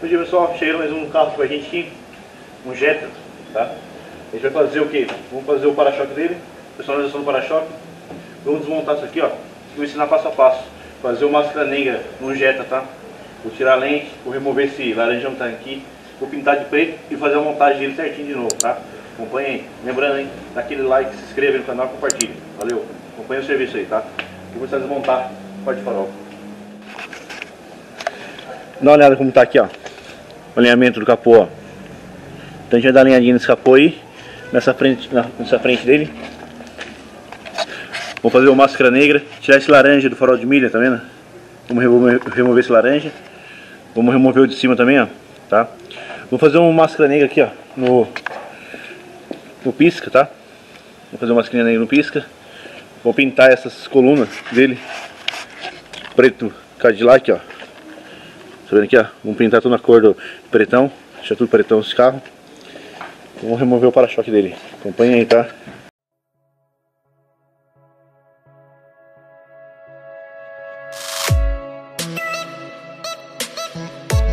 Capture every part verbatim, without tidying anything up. Bom dia, pessoal, chegando mais um carro aqui pra gente aqui, um Jetta, tá? A gente vai fazer o que? Vamos fazer o para-choque dele, personalização do para-choque. Vamos desmontar isso aqui, ó. Vou ensinar passo a passo, fazer o máscara negra no Jetta, tá? Vou tirar a lente, vou remover esse laranjão que tá aqui, vou pintar de preto e fazer a montagem dele certinho de novo, tá? Acompanha aí, lembrando, hein, dá aquele like, se inscreva aí no canal, compartilha, valeu, acompanha o serviço aí, tá? Eu vou precisar desmontar a parte de farol. Dá uma olhada como tá aqui, ó, o alinhamento do capô, ó. Então a gente vai dar alinhadinha nesse capô aí, nessa frente, na, nessa frente dele. Vou fazer o máscara negra, tirar esse laranja do farol de milha, tá vendo? Vamos remover, remover esse laranja. Vamos remover o de cima também, ó, tá? Vou fazer uma máscara negra aqui, ó, no, no pisca, tá? Vou fazer uma máscara negra no pisca. Vou pintar essas colunas dele, preto Cadillac, ó. Tá vendo aqui, ó? Vamos pintar tudo na cor do pretão. Deixa tudo pretão esse carro. Vamos remover o para-choque dele. Acompanha aí, tá?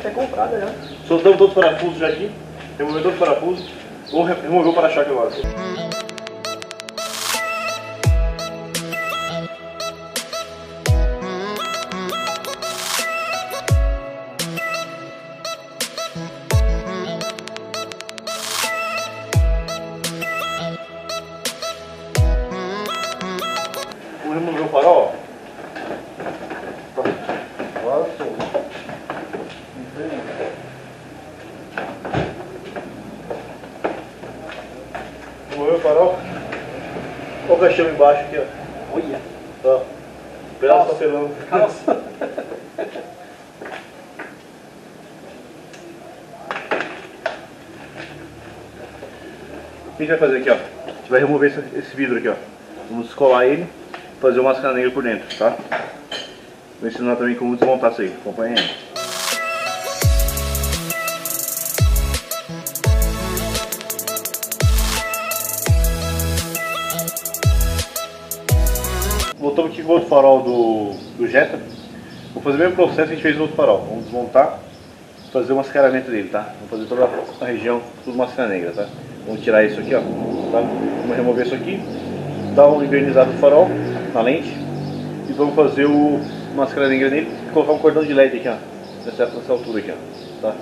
É comprado já. Soltamos todos os parafusos já aqui. Remover todos os parafusos. Vamos remover o para-choque agora. Remover o farol, ó. Agora sou. Remover o farol. Olha o caixão embaixo aqui, ó. Olha. Ó. Pedaço tá pelando. Calça. O que a gente vai fazer aqui, ó? A gente vai remover esse, esse vidro aqui, ó. Vamos descolar ele. Fazer uma máscara negra por dentro, tá? Vou ensinar também como desmontar isso aí, acompanha aí. Voltamos aqui com o outro farol do, do Jetta. Vou fazer o mesmo processo que a gente fez no outro farol. Vamos desmontar, fazer o mascaramento dele, tá? Vamos fazer toda a região, tudo máscara negra, tá? Vamos tirar isso aqui, ó, tá? Vamos remover isso aqui. Dar um invernizado do farol na lente e vamos fazer o máscara negra nele e colocar um cordão de L E D aqui, ó, nessa, nessa altura aqui, ó, tá?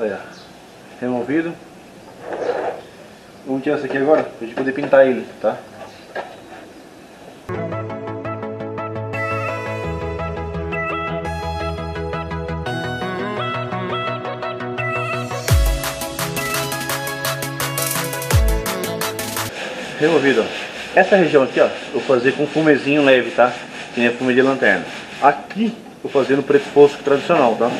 Olha, removido. Vamos tirar isso aqui agora pra gente poder pintar ele, tá? Removido, ó. Essa região aqui, ó, eu vou fazer com fumezinho leve, tá? Que nem a fume de lanterna. Aqui eu vou fazer no preto fosco tradicional, tá?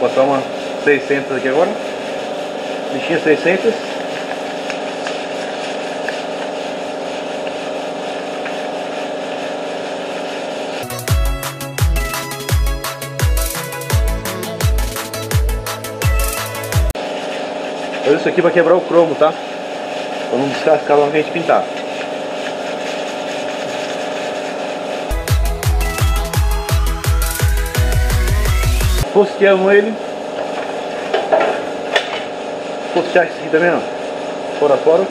Vou passar uma seiscentos aqui agora. Lixinha seiscentos. Olha isso aqui para quebrar o cromo, tá? Para não descascar lá na frente pintar. Fosqueamos ele. Fosquear isso aqui também, ó. Fora fora.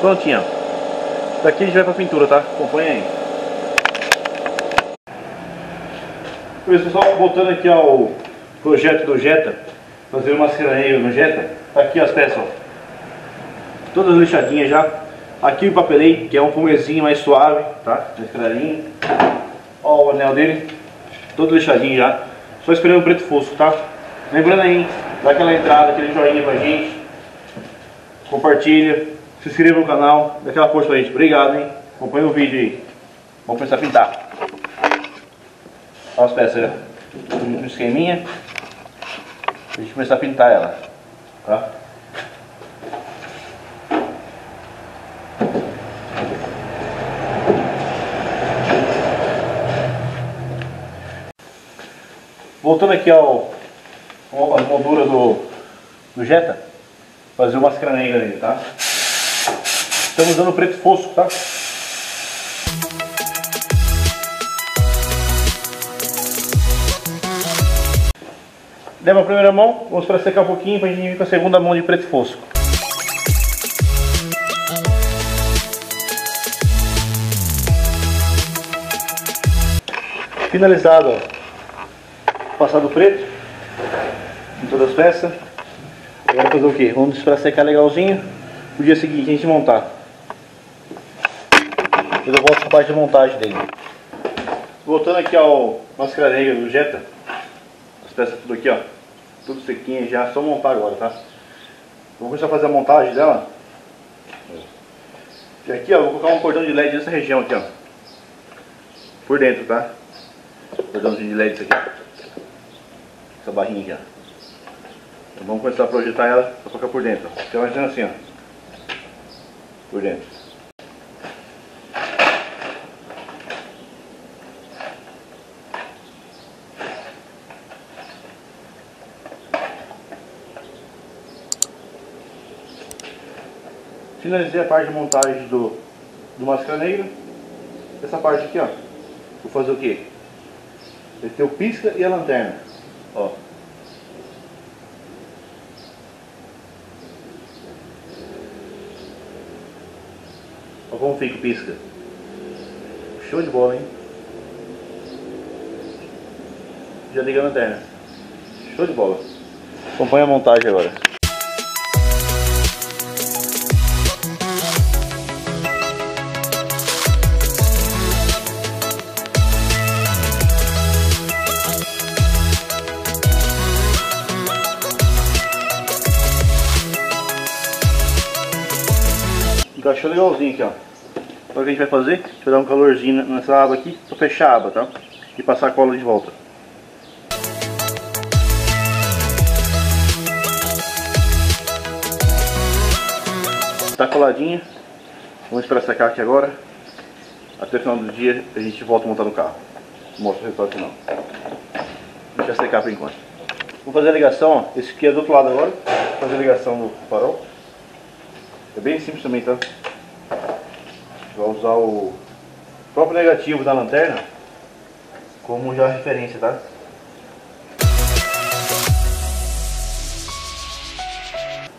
Prontinho, ó. Daqui a gente vai pra pintura, tá? Acompanha aí. Beleza, pessoal, voltando aqui ao projeto do Jetta. Fazer uma máscara negra no Jetta. Aqui as peças, ó. Todas lixadinhas já. Aqui eu papelei, que é um fumezinho mais suave, tá? Ó o anel dele. todo lixadinho já. Só esperando o preto fosco, tá? Lembrando aí, dá aquela entrada, aquele joinha pra gente. Compartilha, se inscreva no canal, dá aquela força pra gente. Obrigado, hein? Acompanha o vídeo aí. Vamos começar a pintar. Olha as peças, um esqueminha. A gente começar a pintar ela, tá? Voltando aqui ao, ao, à moldura do, do Jetta, fazer uma máscara negra nele, tá? Estamos usando preto fosco, tá? Leva a primeira mão, vamos para secar um pouquinho para a gente vir com a segunda mão de preto fosco. Finalizado, ó. Passado preto em todas as peças. Agora fazer o que? Vamos esperar secar legalzinho. No dia seguinte a gente montar. Depois eu volto com a parte de montagem dele. Voltando aqui ao máscara negra do Jetta. As peças tudo aqui, ó. Tudo sequinha já, só montar agora, tá? Vamos começar a fazer a montagem dela. E aqui, ó, vou colocar um cordão de L E D nessa região aqui, ó. Por dentro, tá? Cordãozinho de L E D aqui. Essa barrinha aqui, ó. Então vamos começar a projetar ela pra tocar por dentro, ó. Então imaginando assim, ó. Por dentro. Finalizei a parte de montagem do, do máscara negra. Essa parte aqui, ó. Vou fazer o quê? Vai ter o pisca e a lanterna. Ó. Olha como fica o pisca. Show de bola, hein? Já liga a lanterna. Show de bola. Acompanha a montagem agora. Encaixou legalzinho aqui, ó. Agora o que a gente vai fazer, a gente vai dar um calorzinho nessa aba aqui, só fechar a aba, tá? E passar a cola de volta. Tá coladinha. Vamos esperar secar aqui agora. Até o final do dia a gente volta a montar no carro. Mostra o resultado final. Deixa secar por enquanto. Vou fazer a ligação, ó. Esse aqui é do outro lado agora. Vou fazer a ligação do farol. É bem simples também, tá? Vai usar o próprio negativo da lanterna como já referência, tá?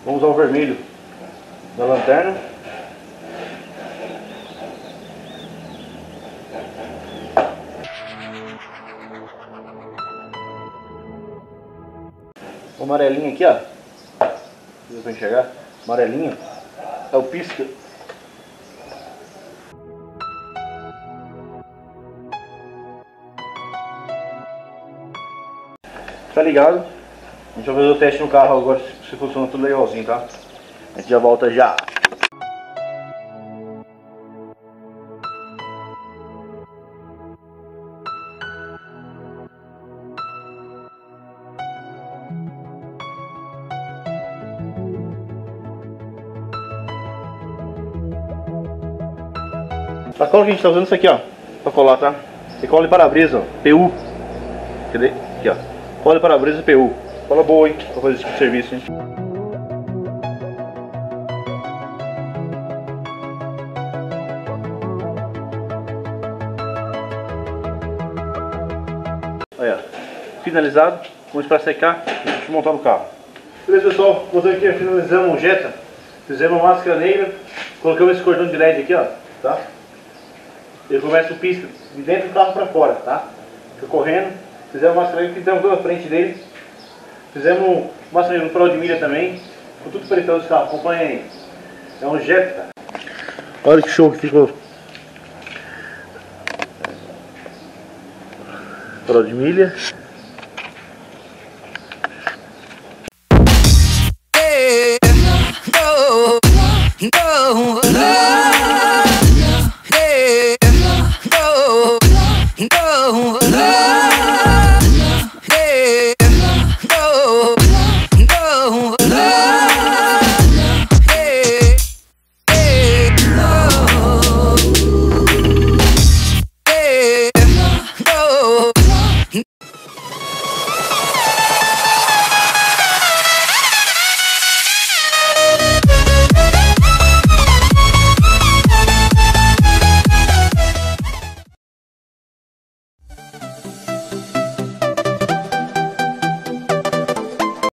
Vamos usar o vermelho da lanterna. O amarelinho aqui, ó. Deu pra enxergar? Amarelinho. É o pisca. Tá ligado? A gente vai fazer o teste no carro agora, se funciona tudo legalzinho, tá? A gente já volta já. A cola que a gente tá usando é isso aqui, ó, pra colar, tá? É cola de para-brisa, ó, P U. Cadê? Aqui, ó. Cola de para-brisa P U. Cola boa, hein? Pra fazer esse tipo de serviço, hein? Aí, ó. Finalizado. Vamos esperar secar e a gente montar no carro. Beleza, pessoal? Voltando aqui, finalizamos o Jetta. Fizemos uma máscara negra. Colocamos esse cordão de L E D aqui, ó. Tá? Ele começa o pisca de dentro do carro para fora, tá? Fica correndo. Fizemos máscara negra, pintamos toda a frente dele. Fizemos máscara negra no farol de milha também. Ficou tudo pretão desse carro, acompanha aí. É um Jetta. Olha que show que ficou. Trol de milha. Yeah, no, no.